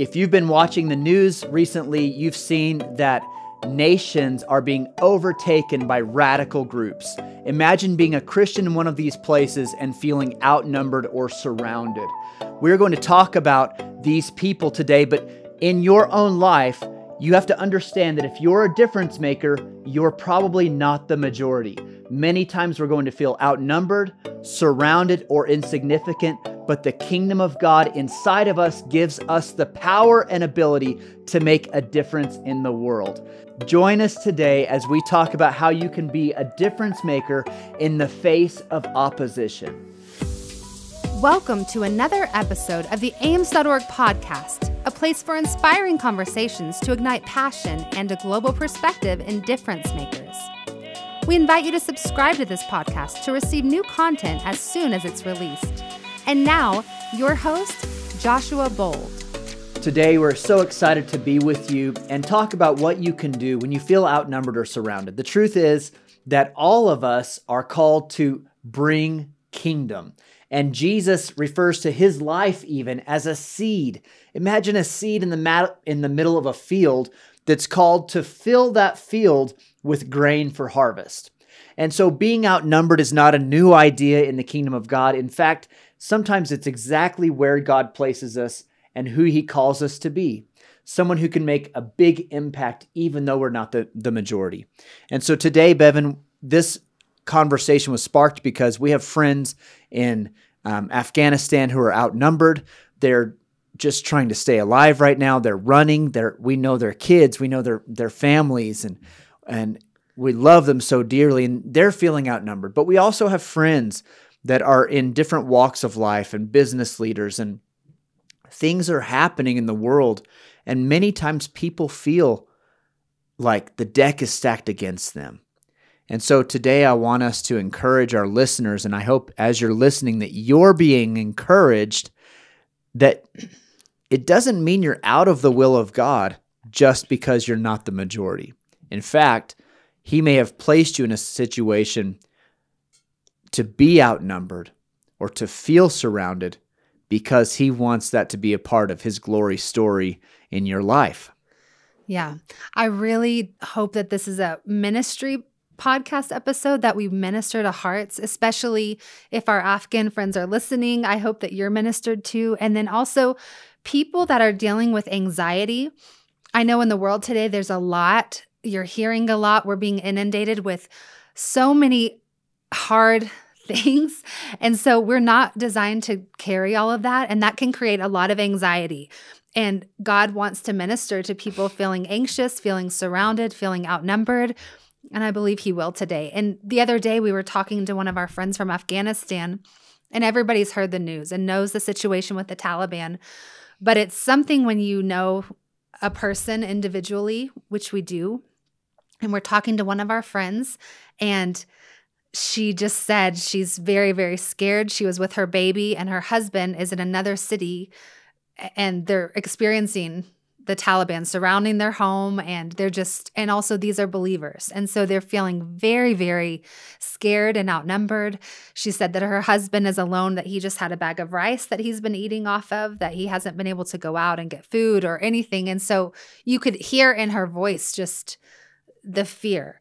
If you've been watching the news recently, you've seen that nations are being overtaken by radical groups. Imagine being a Christian in one of these places and feeling outnumbered or surrounded. We're going to talk about these people today, but in your own life, you have to understand that if you're a difference maker, you're probably not the majority. Many times we're going to feel outnumbered, surrounded, or insignificant, but the kingdom of God inside of us gives us the power and ability to make a difference in the world. Join us today as we talk about how you can be a difference maker in the face of opposition. Welcome to another episode of the AIMS.org podcast, a place for inspiring conversations to ignite passion and a global perspective in difference makers. We invite you to subscribe to this podcast to receive new content as soon as it's released. And now, your host, Joshua Bold. Today, we're so excited to be with you and talk about what you can do when you feel outnumbered or surrounded. The truth is that all of us are called to bring kingdom. And Jesus refers to his life even as a seed. Imagine a seed in the middle of a field that's called to fill that field with grain for harvest. And so being outnumbered is not a new idea in the kingdom of God. In fact, sometimes it's exactly where God places us and who he calls us to be. Someone who can make a big impact even though we're not the majority. And so today, Bevan, this conversation was sparked because we have friends in Afghanistan who are outnumbered. They're just trying to stay alive right now. They're running. We know their kids. We know their families, and we love them so dearly, and they're feeling outnumbered. But we also have friends that are in different walks of life and business leaders, and things are happening in the world. And many times people feel like the deck is stacked against them. And so today I want us to encourage our listeners, and I hope as you're listening that you're being encouraged that it doesn't mean you're out of the will of God just because you're not the majority. In fact, he may have placed you in a situation to be outnumbered or to feel surrounded because he wants that to be a part of his glory story in your life. Yeah. I really hope that this is a ministry podcast episode, that we minister to hearts, especially if our Afghan friends are listening. I hope that you're ministered to. And then also people that are dealing with anxiety. I know in the world today, there's a lot. You're hearing a lot. We're being inundated with so many hard things. And so we're not designed to carry all of that. And that can create a lot of anxiety. And God wants to minister to people feeling anxious, feeling surrounded, feeling outnumbered. And I believe he will today. And the other day we were talking to one of our friends from Afghanistan, and everybody's heard the news and knows the situation with the Taliban. But it's something when you know a person individually, which we do. And we're talking to one of our friends, and she just said she's very, very scared. She was with her baby, and her husband is in another city, and they're experiencing the Taliban surrounding their home, and they're just, and also these are believers. And so they're feeling very, very scared and outnumbered. She said that her husband is alone, that he just had a bag of rice that he's been eating off of, that he hasn't been able to go out and get food or anything. And so you could hear in her voice just the fear.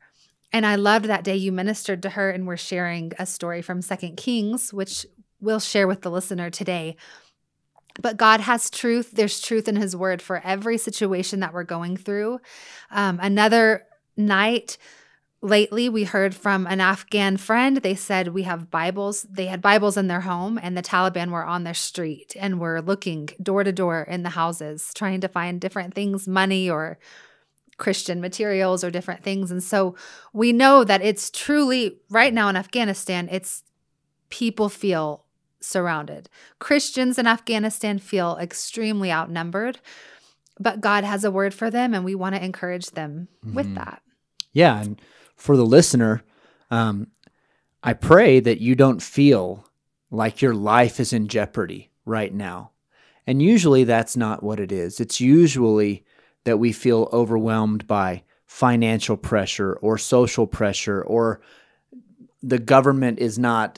And I loved that day you ministered to her, and we're sharing a story from 2 Kings, which we'll share with the listener today. But God has truth. There's truth in his word for every situation that we're going through. Another night lately, we heard from an Afghan friend. They said, we have Bibles. They had Bibles in their home, and the Taliban were on their street and were looking door to door in the houses, trying to find different things, money or Christian materials or different things. And so we know that it's truly right now in Afghanistan, it's people feel surrounded. Christians in Afghanistan feel extremely outnumbered, but God has a word for them, and we want to encourage them with that. Yeah, and for the listener, I pray that you don't feel like your life is in jeopardy right now. And usually that's not what it is. It's usually that we feel overwhelmed by financial pressure or social pressure, or the government is not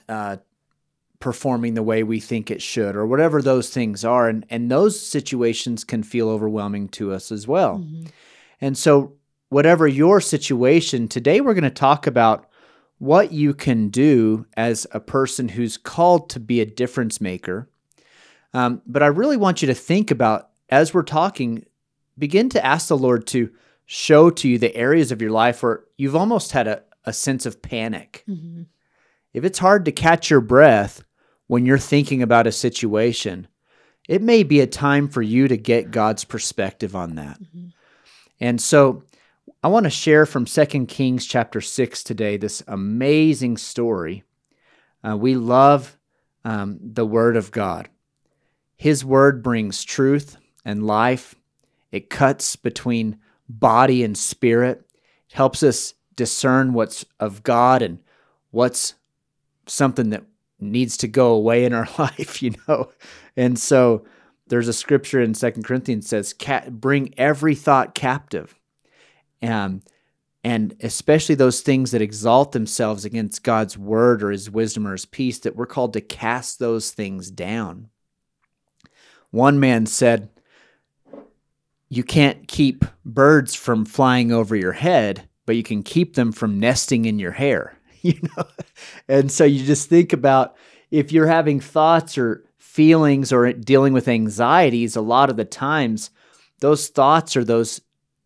performing the way we think it should, or whatever those things are. And those situations can feel overwhelming to us as well. Mm-hmm. And so whatever your situation, today we're going to talk about what you can do as a person who's called to be a difference maker. But I really want you to think about, as we're talking, begin to ask the Lord to show to you the areas of your life where you've almost had a sense of panic. Mm-hmm. If it's hard to catch your breath when you're thinking about a situation, it may be a time for you to get God's perspective on that. Mm-hmm. And so I want to share from 2 Kings chapter 6 today, this amazing story. We love the Word of God. His Word brings truth and life. It cuts between body and spirit. It helps us discern what's of God and what's something that needs to go away in our life, you know? And so there's a scripture in 2 Corinthians says, bring every thought captive, and especially those things that exalt themselves against God's word or his wisdom or his peace, that we're called to cast those things down. One man said, you can't keep birds from flying over your head, but you can keep them from nesting in your hair. You know, and so you just think about, if you're having thoughts or feelings or dealing with anxieties, a lot of the times those thoughts or those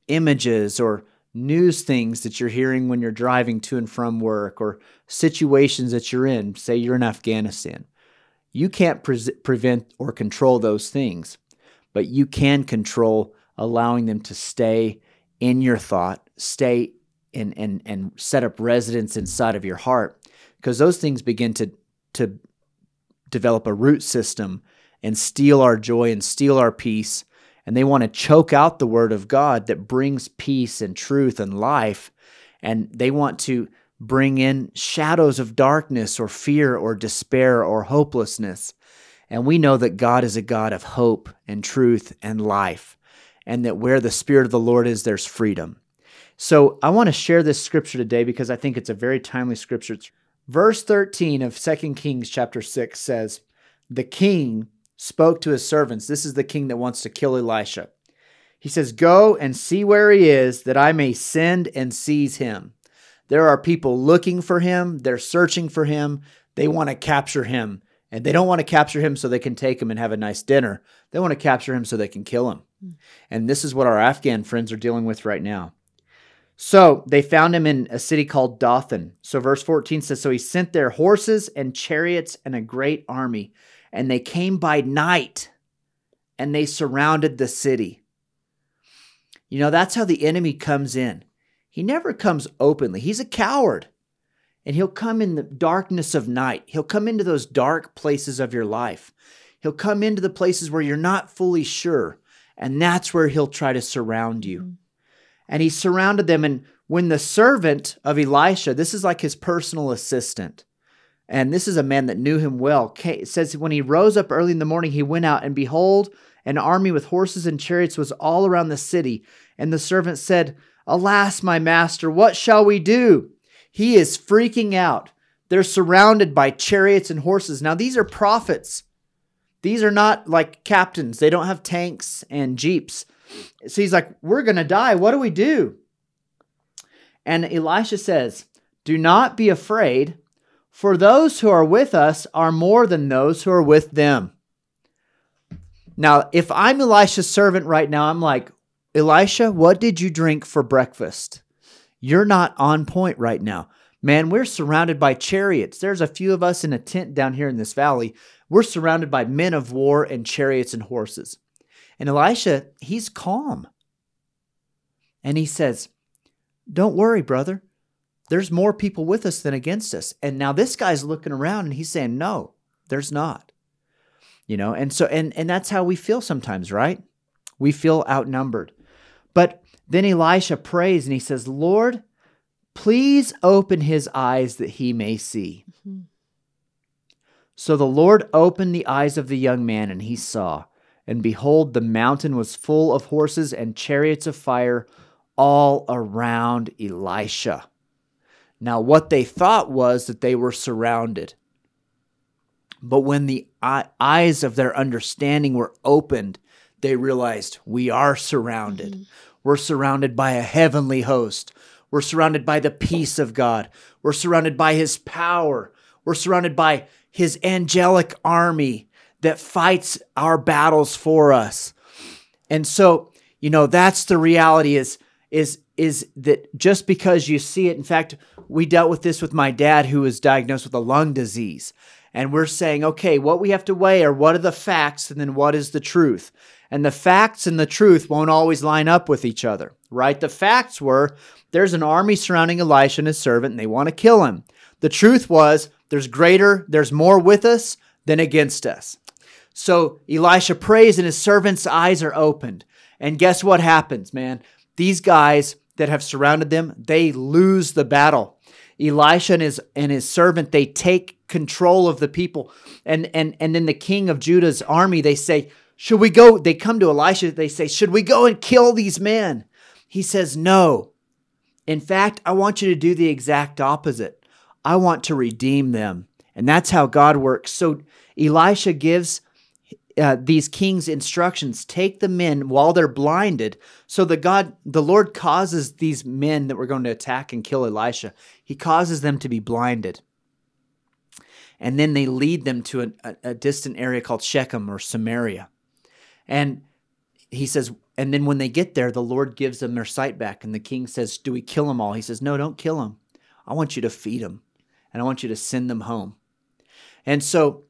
images or news things that you're hearing when you're driving to and from work, or situations that you're in, say you're in Afghanistan, you can't prevent or control those things, but you can control allowing them to stay in your thought, stay and set up residence inside of your heart, because those things begin to develop a root system and steal our joy and steal our peace. And they want to choke out the word of God that brings peace and truth and life. And they want to bring in shadows of darkness or fear or despair or hopelessness. And we know that God is a God of hope and truth and life, and that where the Spirit of the Lord is, there's freedom. So I want to share this scripture today because I think it's a very timely scripture. Verse 13 of 2 Kings chapter 6 says, the king spoke to his servants. This is the king that wants to kill Elisha. He says, go and see where he is, that I may send and seize him. There are people looking for him. They're searching for him. They want to capture him. And they don't want to capture him so they can take him and have a nice dinner. They want to capture him so they can kill him. And this is what our Afghan friends are dealing with right now. So they found him in a city called Dothan. So verse 14 says, so he sent their horses and chariots and a great army, and they came by night, and they surrounded the city. You know, that's how the enemy comes in. He never comes openly. He's a coward, and he'll come in the darkness of night. He'll come into those dark places of your life. He'll come into the places where you're not fully sure, and that's where he'll try to surround you. Mm-hmm. And he surrounded them. And when the servant of Elisha, this is like his personal assistant, and this is a man that knew him well, it says, when he rose up early in the morning, he went out, and behold, an army with horses and chariots was all around the city. And the servant said, alas, my master, what shall we do? He is freaking out. They're surrounded by chariots and horses. Now, these are prophets. These are not like captains. They don't have tanks and jeeps. So he's like, we're going to die. What do we do? And Elisha says, do not be afraid, for those who are with us are more than those who are with them. Now, if I'm Elisha's servant right now, I'm like, Elisha, what did you drink for breakfast? You're not on point right now. Man, we're surrounded by chariots. There's a few of us in a tent down here in this valley. We're surrounded by men of war and chariots and horses. And Elisha, he's calm. And he says, don't worry, brother. There's more people with us than against us. And now this guy's looking around and he's saying, no, there's not. You know, and so, and that's how we feel sometimes, right? We feel outnumbered. But then Elisha prays and he says, Lord, please open his eyes that he may see. Mm-hmm. So the Lord opened the eyes of the young man, and he saw. And behold, the mountain was full of horses and chariots of fire all around Elisha. Now, what they thought was that they were surrounded. But when the eyes of their understanding were opened, they realized we are surrounded. Mm-hmm. We're surrounded by a heavenly host. We're surrounded by the peace of God. We're surrounded by his power. We're surrounded by his angelic army that fights our battles for us. And so, you know, that's the reality is that just because you see it, in fact, we dealt with this with my dad, who was diagnosed with a lung disease. And we're saying, okay, what we have to weigh are what are the facts and then what is the truth? And the facts and the truth won't always line up with each other, right? The facts were there's an army surrounding Elisha and his servant, and they want to kill him. The truth was there's more with us than against us. So Elisha prays and his servant's eyes are opened. And guess what happens, man? These guys that have surrounded them, they lose the battle. Elisha and his servant, they take control of the people. And then the king of Judah's army, they say, should we go? They come to Elisha, they say, should we go and kill these men? He says, no. In fact, I want you to do the exact opposite. I want to redeem them. And that's how God works. So Elisha gives these kings instructions, take the men while they're blinded. So the Lord causes these men that were going to attack and kill Elisha, he causes them to be blinded. And then they lead them to a distant area called Shechem or Samaria. And he says, and then when they get there, the Lord gives them their sight back. And the king says, do we kill them all? He says, no, don't kill them. I want you to feed them and I want you to send them home. And so,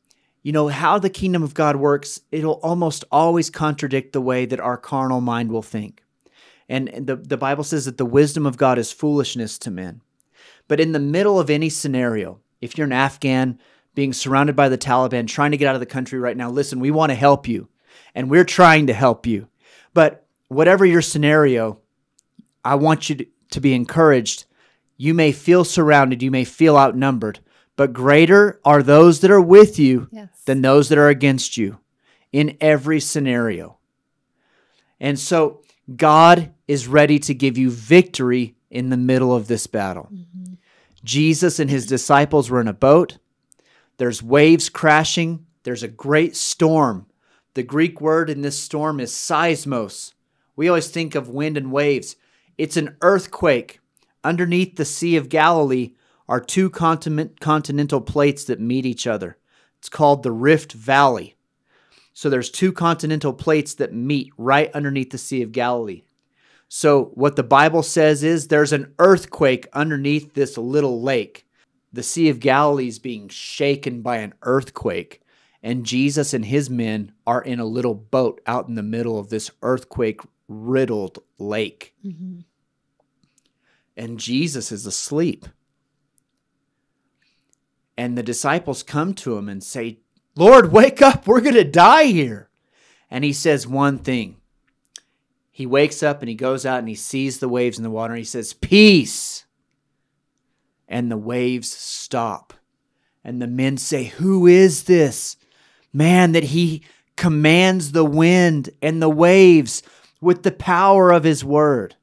you know, how the kingdom of God works, it'll almost always contradict the way that our carnal mind will think. And the Bible says that the wisdom of God is foolishness to men. But in the middle of any scenario, if you're an Afghan being surrounded by the Taliban, trying to get out of the country right now, listen, we want to help you, and we're trying to help you. But whatever your scenario, I want you to be encouraged. You may feel surrounded, you may feel outnumbered, but greater are those that are with you yes. than those that are against you in every scenario. And so God is ready to give you victory in the middle of this battle. Mm-hmm. Jesus and his disciples were in a boat. There's waves crashing. There's a great storm. The Greek word in this storm is seismos. We always think of wind and waves. It's an earthquake. Underneath the Sea of Galilee are two continental plates that meet each other. It's called the Rift Valley. So there's two continental plates that meet right underneath the Sea of Galilee. So what the Bible says is there's an earthquake underneath this little lake. The Sea of Galilee is being shaken by an earthquake, and Jesus and his men are in a little boat out in the middle of this earthquake-riddled lake. Mm-hmm. And Jesus is asleep. And the disciples come to him and say, Lord, wake up. We're going to die here. And he says one thing. He wakes up and he goes out and he sees the waves in the water. And he says, peace. And the waves stop. And the men say, who is this man that he commands the wind and the waves with the power of his word?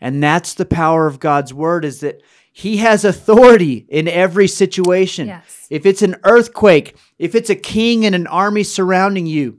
And that's the power of God's word, is that he has authority in every situation. Yes. If it's an earthquake, if it's a king and an army surrounding you,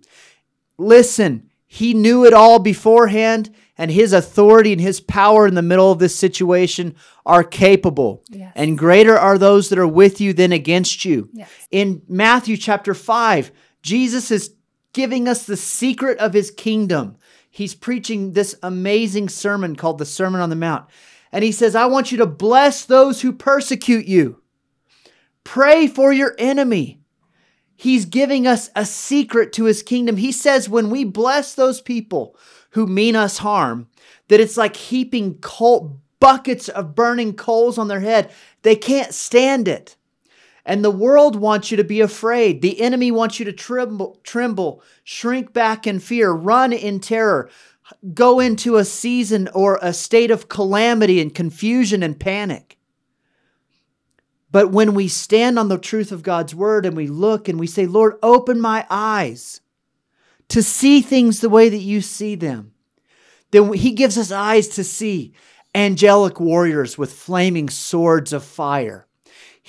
listen, he knew it all beforehand, and his authority and his power in the middle of this situation are capable. Yes. And greater are those that are with you than against you. Yes. In Matthew chapter 5, Jesus is giving us the secret of his kingdom. He's preaching this amazing sermon called the Sermon on the Mount. And he says, I want you to bless those who persecute you. Pray for your enemy. He's giving us a secret to his kingdom. He says when we bless those people who mean us harm, that it's like heaping coal, buckets of burning coals on their head. They can't stand it. And the world wants you to be afraid. The enemy wants you to tremble, shrink back in fear, run in terror. Go into a season or a state of calamity and confusion and panic. But when we stand on the truth of God's word and we look and we say, Lord, open my eyes to see things the way that you see them, then he gives us eyes to see angelic warriors with flaming swords of fire.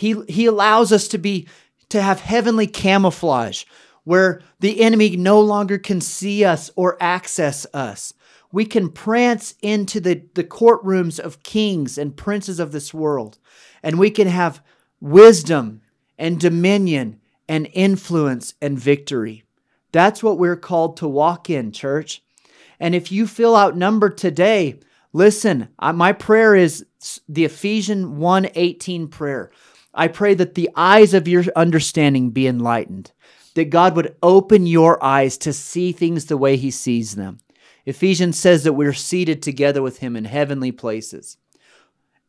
He allows us to be to have heavenly camouflage where the enemy no longer can see us or access us. We can prance into the courtrooms of kings and princes of this world, and we can have wisdom and dominion and influence and victory. That's what we're called to walk in, church. And if you feel outnumbered today, listen, my prayer is the Ephesians 1:18 prayer. I pray that the eyes of your understanding be enlightened, that God would open your eyes to see things the way he sees them. Ephesians says that we're seated together with him in heavenly places.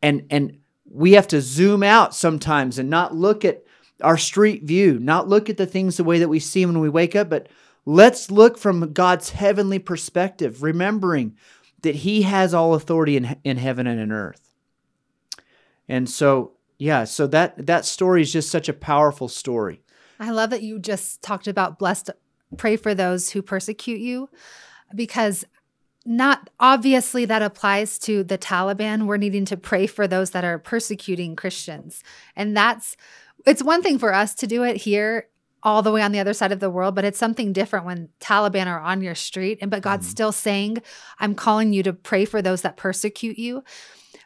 And we have to zoom out sometimes and not look at our street view, not look at the things the way that we see when we wake up, but let's look from God's heavenly perspective, remembering that he has all authority in heaven and in earth. And so, yeah, so that story is just such a powerful story. I love that you just talked about blessed, pray for those who persecute you, because not obviously that applies to the Taliban. We're needing to pray for those that are persecuting Christians. And it's one thing for us to do it here all the way on the other side of the world, but it's something different when Taliban are on your street. But God's still saying, I'm calling you to pray for those that persecute you.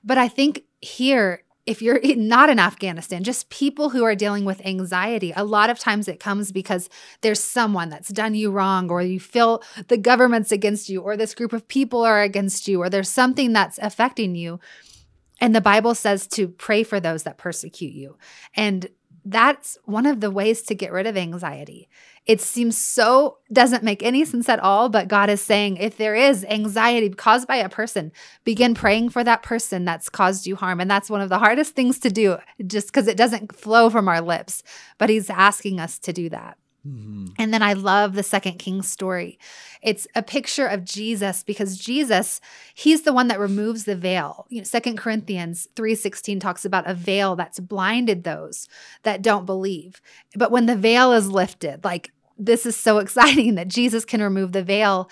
But I think here, if you're not in Afghanistan, just people who are dealing with anxiety, a lot of times it comes because there's someone that's done you wrong, or you feel the government's against you, or this group of people are against you, or there's something that's affecting you. And the Bible says to pray for those that persecute you. And that's one of the ways to get rid of anxiety. It seems so, doesn't make any sense at all, but God is saying, if there is anxiety caused by a person, begin praying for that person that's caused you harm. And that's one of the hardest things to do, just because it doesn't flow from our lips, but he's asking us to do that. Mm-hmm. And then I love the Second Kings story. It's a picture of Jesus, because Jesus, he's the one that removes the veil. You know, 2 Corinthians 3:16 talks about a veil that's blinded those that don't believe. But when the veil is lifted, like, this is so exciting that Jesus can remove the veil.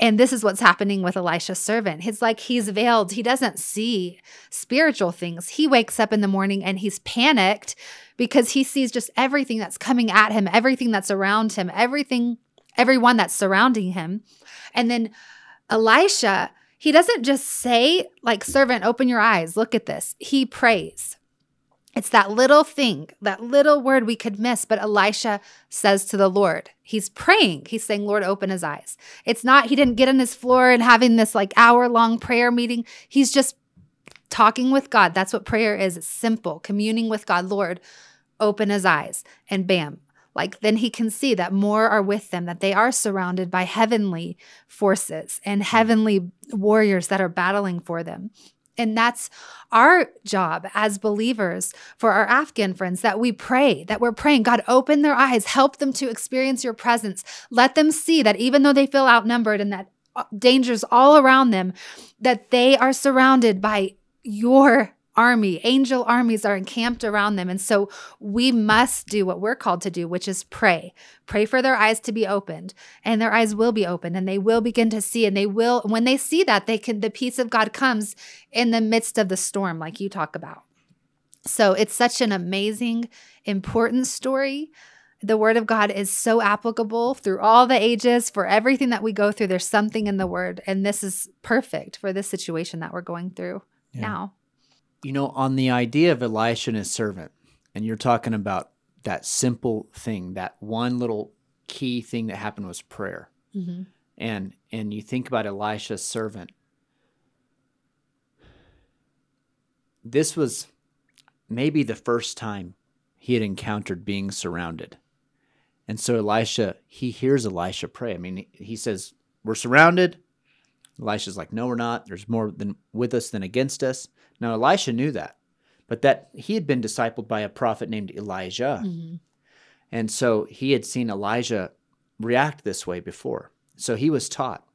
And this is what's happening with Elisha's servant. It's like he's veiled. He doesn't see spiritual things. He wakes up in the morning and he's panicked because he sees just everything that's coming at him, everything that's around him, everyone that's surrounding him. And then Elisha, he doesn't just say, like, servant, open your eyes, look at this. He prays. It's that little thing, that little word we could miss, but Elisha says to the Lord, he's praying. He's saying, Lord, open his eyes. It's not, he didn't get on his floor and having this like hour-long prayer meeting. He's just talking with God. That's what prayer is. It's simple, communing with God. Lord, open his eyes, and bam. Like, then he can see that more are with them, that they are surrounded by heavenly forces and heavenly warriors that are battling for them. And that's our job as believers for our Afghan friends, that we pray, that we're praying, God, open their eyes, help them to experience your presence. Let them see that even though they feel outnumbered and that dangers all around them, that they are surrounded by your army. Angel armies are encamped around them. And so we must do what we're called to do, which is pray. Pray for their eyes to be opened, and their eyes will be opened, and they will begin to see, and they will, when they see that, they can, the peace of God comes in the midst of the storm, like you talk about. So it's such an amazing, important story. The word of God is so applicable through all the ages. For everything that we go through, there's something in the word, and this is perfect for this situation that we're going through now. You know, on the idea of Elisha and his servant, and you're talking about that simple thing, that one little key thing that happened was prayer. Mm-hmm. And you think about Elisha's servant. This was maybe the first time he had encountered being surrounded. And so Elisha, he hears Elisha pray. I mean, he says, we're surrounded. Elisha's like, no, we're not. There's more than with us than against us. Now, Elisha knew that, but that he had been discipled by a prophet named Elijah. Mm-hmm. And so he had seen Elijah react this way before. So he was taught.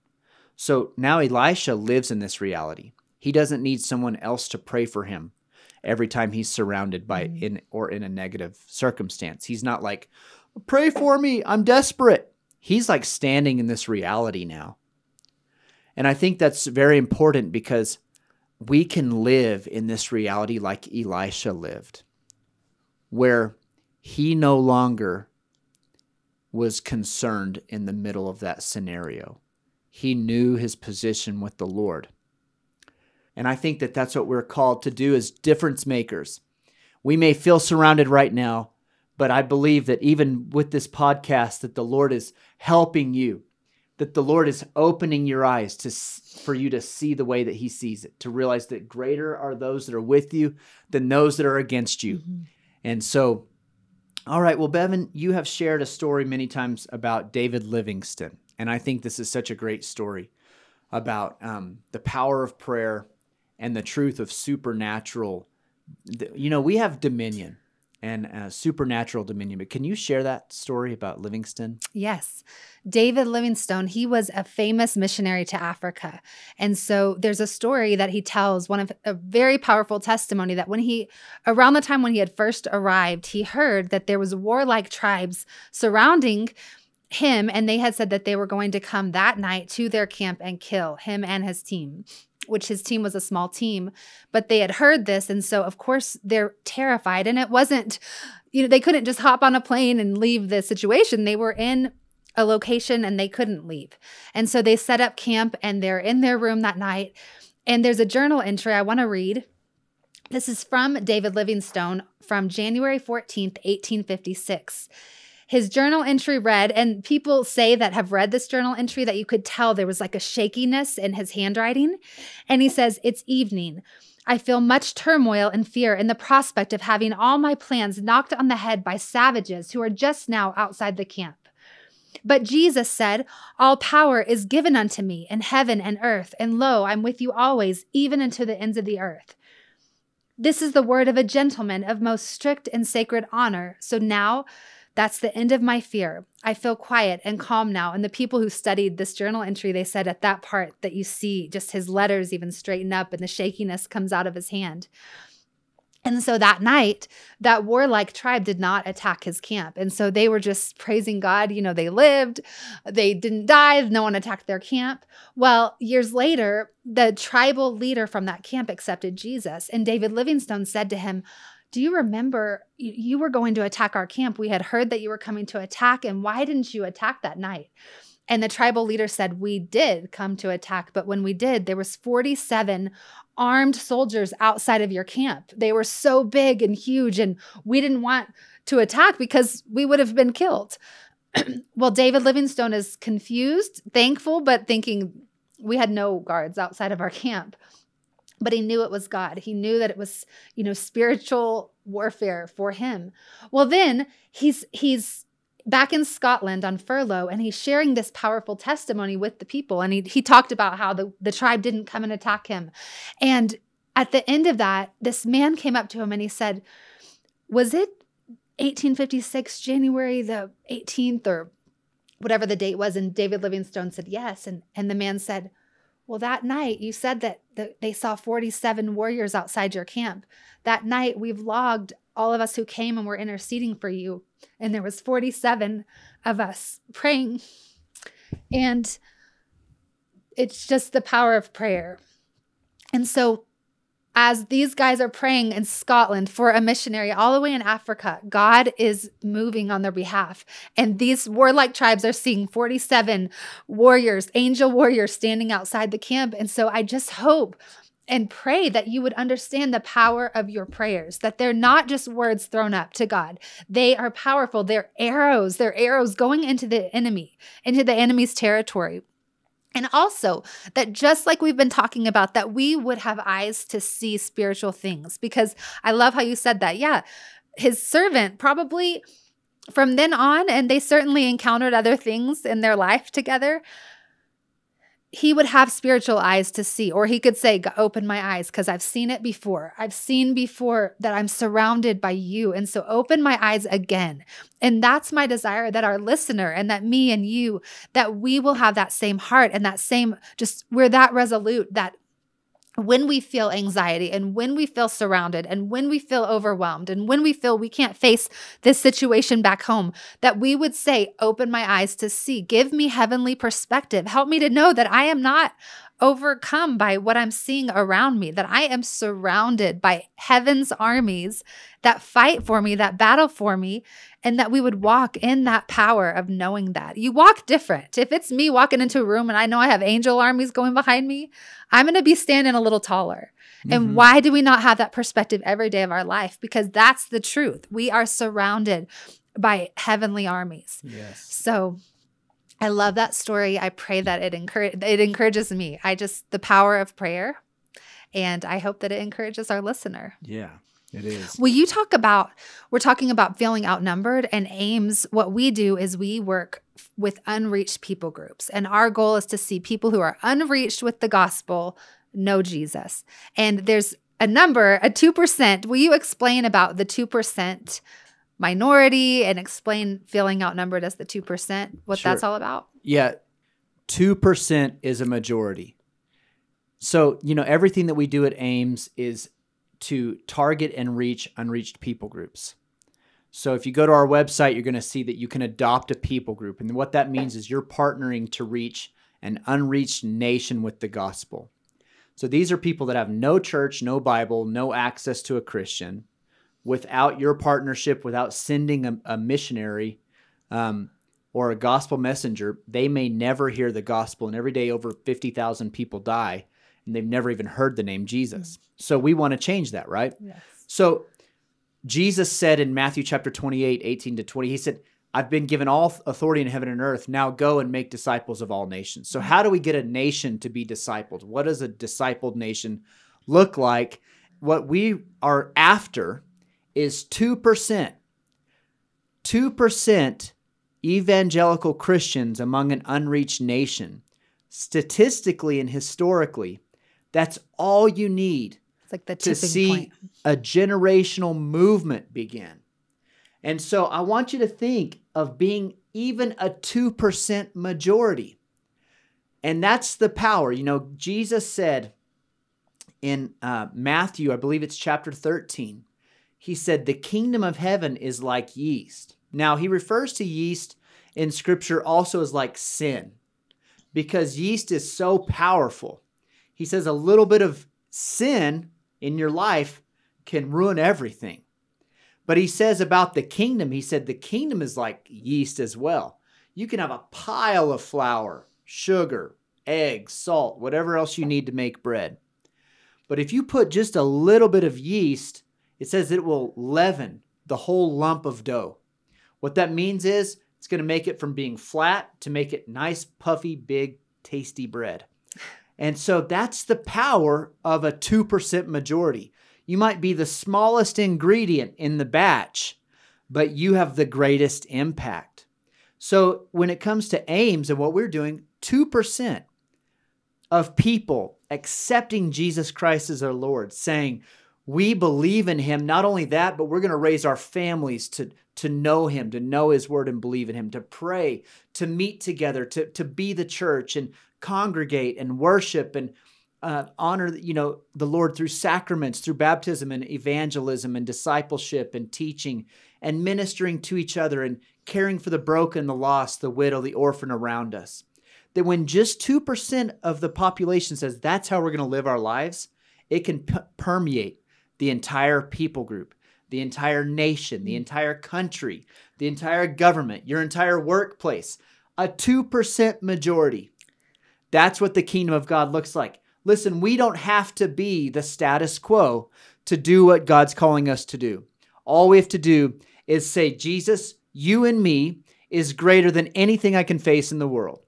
So now Elisha lives in this reality. He doesn't need someone else to pray for him every time he's surrounded by in a negative circumstance. He's not like, pray for me, I'm desperate. He's like standing in this reality now. And I think that's very important, because we can live in this reality like Elisha lived, where He no longer was concerned in the middle of that scenario. He knew his position with the Lord. And I think that that's what we're called to do as difference makers. We may feel surrounded right now, but I believe that even with this podcast, that the Lord is helping you, that the Lord is opening your eyes for you to see the way that he sees it, to realize that greater are those that are with you than those that are against you. Mm-hmm. And so, all right, well, Bevan, you have shared a story many times about David Livingstone, and I think this is such a great story about the power of prayer and the truth of supernatural. You know, we have dominion and supernatural dominion. But can you share that story about Livingstone? Yes. David Livingstone, he was a famous missionary to Africa. And so there's a story that he tells, one of a very powerful testimony, that when he, around the time when he had first arrived, he heard that there was warlike tribes surrounding him, and they had said that they were going to come that night to their camp and kill him and his team, which his team was a small team, but they had heard this. And so, of course, they're terrified. And it wasn't, you know, they couldn't just hop on a plane and leave the situation. They were in a location and they couldn't leave. And so they set up camp and they're in their room that night. And there's a journal entry I want to read. This is from David Livingstone from January 14th, 1856. His journal entry read, and people say that have read this journal entry that you could tell there was like a shakiness in his handwriting. And he says, "It's evening. I feel much turmoil and fear in the prospect of having all my plans knocked on the head by savages who are just now outside the camp. But Jesus said, 'All power is given unto me in heaven and earth, and lo, I'm with you always, even unto the ends of the earth.' This is the word of a gentleman of most strict and sacred honor. So now, that's the end of my fear. I feel quiet and calm now." And the people who studied this journal entry, they said at that part that you see just his letters even straighten up and the shakiness comes out of his hand. And so that night, that warlike tribe did not attack his camp. And so they were just praising God. You know, they lived, they didn't die, no one attacked their camp. Well, years later, the tribal leader from that camp accepted Jesus. And David Livingstone said to him, "Do you remember you were going to attack our camp? We had heard that you were coming to attack, and why didn't you attack that night?" And the tribal leader said, "We did come to attack, but when we did, there was 47 armed soldiers outside of your camp. They were so big and huge, and we didn't want to attack because we would have been killed." Well, David Livingstone is confused, thankful, but thinking we had no guards outside of our camp. But he knew it was God. He knew that it was, you know, spiritual warfare for him. Well, then he's back in Scotland on furlough, and he's sharing this powerful testimony with the people. And he talked about how the tribe didn't come and attack him. And at the end of that, this man came up to him and he said, "Was it 1856, January the 18th, or whatever the date was?" And David Livingstone said, "Yes." And the man said, "Well, that night you said that they saw 47 warriors outside your camp. That night we've logged all of us who came and were interceding for you. And there was 47 of us praying." And it's just the power of prayer. And so as these guys are praying in Scotland for a missionary all the way in Africa, God is moving on their behalf. And these warlike tribes are seeing 47 warriors, angel warriors standing outside the camp. And so I just hope and pray that you would understand the power of your prayers, that they're not just words thrown up to God. They are powerful. They're arrows going into the enemy, into the enemy's territory. And also that just like we've been talking about, that we would have eyes to see spiritual things, because I love how you said that. Yeah, his servant probably from then on, and they certainly encountered other things in their life together, he would have spiritual eyes to see, or he could say, "Open my eyes, because I've seen it before. I've seen before that I'm surrounded by you. And so open my eyes again." And that's my desire, that our listener and that me and you, that we will have that same heart and that same, just we're that resolute that when we feel anxiety and when we feel surrounded and when we feel overwhelmed and when we feel we can't face this situation back home, that we would say, "Open my eyes to see, give me heavenly perspective, help me to know that I am not overcome by what I'm seeing around me, that I am surrounded by heaven's armies that fight for me, that battle for me, and that we would walk in that power of knowing that. You walk different. If it's me walking into a room and I know I have angel armies going behind me, I'm going to be standing a little taller. Mm-hmm. And why do we not have that perspective every day of our life? Because that's the truth. We are surrounded by heavenly armies. Yes. So I love that story. I pray that it encourages me. The power of prayer, and I hope that it encourages our listener. Yeah, it is. Will you talk about, we're talking about feeling outnumbered, and AIMS, what we do is we work with unreached people groups. And our goal is to see people who are unreached with the gospel know Jesus. And there's a number, a 2%. Will you explain about the 2% minority and explain feeling outnumbered as the 2%, what Sure. that's all about? Yeah, 2% is a majority. So, you know, everything that we do at AIMS is to target and reach unreached people groups. So if you go to our website, you're going to see that you can adopt a people group. And what that means is you're partnering to reach an unreached nation with the gospel. So these are people that have no church, no Bible, no access to a Christian. Without your partnership, without sending a missionary or a gospel messenger, they may never hear the gospel. And every day over 50,000 people die, and they've never even heard the name Jesus. Mm-hmm. So we want to change that, right? Yes. So Jesus said in Matthew chapter 28, 18 to 20, he said, I've been given all authority in heaven and earth. Now go and make disciples of all nations. So how do we get a nation to be discipled? What does a discipled nation look like? What we are after is 2%. 2% evangelical Christians among an unreached nation. Statistically and historically, that's all you need. It's like the tipping point to see a generational movement begin. And so I want you to think of being even a 2% majority. And that's the power. You know, Jesus said in Matthew, I believe it's chapter 13, he said, the kingdom of heaven is like yeast. Now, he refers to yeast in Scripture also as like sin, because yeast is so powerful. He says a little bit of sin in your life can ruin everything. But he says about the kingdom, he said the kingdom is like yeast as well. You can have a pile of flour, sugar, eggs, salt, whatever else you need to make bread. But if you put just a little bit of yeast, it says it will leaven the whole lump of dough. What that means is it's going to make it from being flat to make it nice, puffy, big, tasty bread. And so that's the power of a 2% majority. You might be the smallest ingredient in the batch, but you have the greatest impact. So when it comes to AIMS and what we're doing, 2% of people accepting Jesus Christ as our Lord, saying, we believe in him. Not only that, but we're going to raise our families to know him, to know his word and believe in him, to pray, to meet together, to be the church and congregate and worship and honor, you know, the Lord through sacraments, through baptism and evangelism and discipleship and teaching and ministering to each other and caring for the broken, the lost, the widow, the orphan around us. That when just 2% of the population says that's how we're going to live our lives, it can permeate the entire people group, the entire nation, the entire country, the entire government, your entire workplace, a 2% majority. That's what the kingdom of God looks like. Listen, we don't have to be the status quo to do what God's calling us to do. All we have to do is say, Jesus, you and me is greater than anything I can face in the world.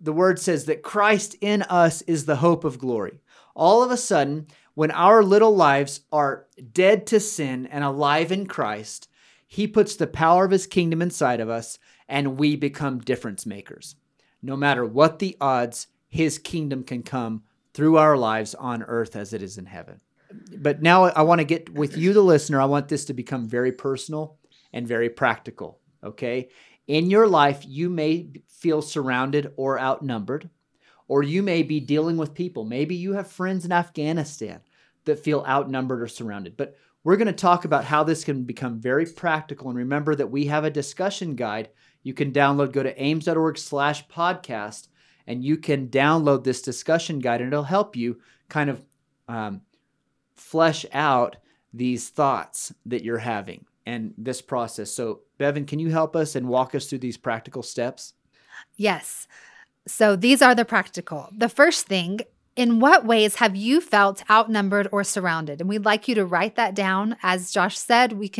The word says that Christ in us is the hope of glory. All of a sudden, when our little lives are dead to sin and alive in Christ, he puts the power of his kingdom inside of us, and we become difference makers. No matter what the odds, his kingdom can come through our lives on earth as it is in heaven. But now I want to get with you, the listener. I want this to become very personal and very practical, okay? In your life, you may feel surrounded or outnumbered, or you may be dealing with people. Maybe you have friends in Afghanistan that feel outnumbered or surrounded. But we're going to talk about how this can become very practical. And remember that we have a discussion guide. You can download, go to AIMS.org/podcast, and you can download this discussion guide, and it'll help you kind of flesh out these thoughts that you're having and this process. So Bevan, can you help us and walk us through these practical steps? Yes. So these are the practical. The first thing, in what ways have you felt outnumbered or surrounded? And we'd like you to write that down. As Josh said, we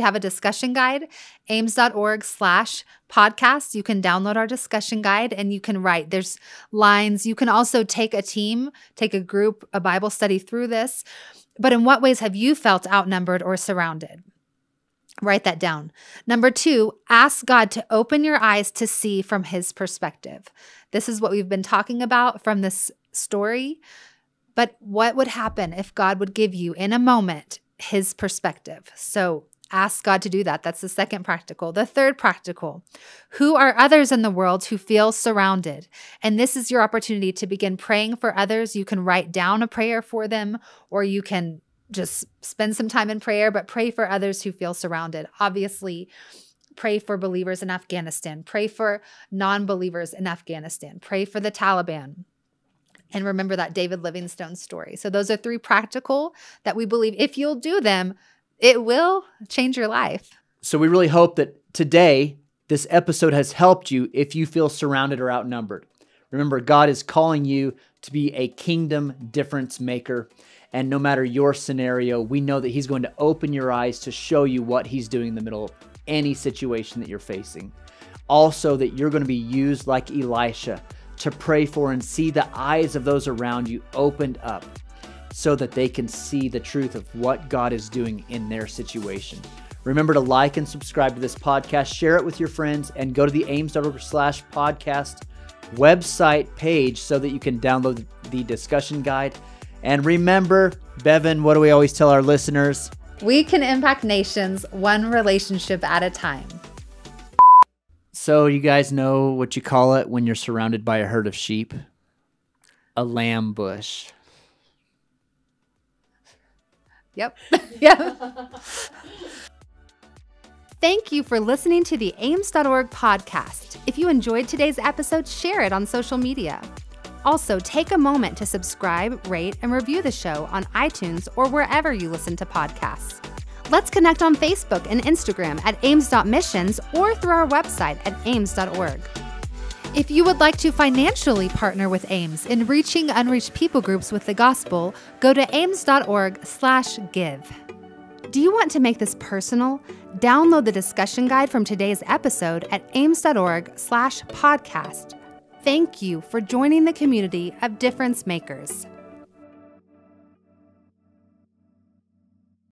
have a discussion guide, AIMS.org/podcast. You can download our discussion guide and you can write. There's lines. You can also take a team, take a group, a Bible study through this. But in what ways have you felt outnumbered or surrounded? Write that down. Number two, ask God to open your eyes to see from His perspective. This is what we've been talking about from this story. But what would happen if God would give you, in a moment, His perspective? So ask God to do that. That's the second practical. The third practical, who are others in the world who feel surrounded? And this is your opportunity to begin praying for others. You can write down a prayer for them, or you can just spend some time in prayer, but pray for others who feel surrounded. Obviously, pray for believers in Afghanistan. Pray for non-believers in Afghanistan. Pray for the Taliban. And remember that David Livingstone story. So those are three practical that we believe if you'll do them, it will change your life. So we really hope that today this episode has helped you if you feel surrounded or outnumbered. Remember, God is calling you to be a kingdom difference maker. And no matter your scenario, we know that He's going to open your eyes to show you what He's doing in the middle of any situation that you're facing. Also, that you're going to be used like Elisha to pray for and see the eyes of those around you opened up so that they can see the truth of what God is doing in their situation. Remember to like and subscribe to this podcast, share it with your friends, and go to the AIMS.org/podcast website page so that you can download the discussion guide. And remember, Bevan, what do we always tell our listeners? We can impact nations one relationship at a time. So you guys know what you call it when you're surrounded by a herd of sheep? A lamb bush. Yep. Yep. Thank you for listening to the AIMS.org podcast. If you enjoyed today's episode, share it on social media. Also, take a moment to subscribe, rate, and review the show on iTunes or wherever you listen to podcasts. Let's connect on Facebook and Instagram at aims.missions or through our website at aims.org. If you would like to financially partner with AIMS in reaching unreached people groups with the gospel, go to aims.org/give. Do you want to make this personal? Download the discussion guide from today's episode at aims.org/podcast. Thank you for joining the community of difference makers.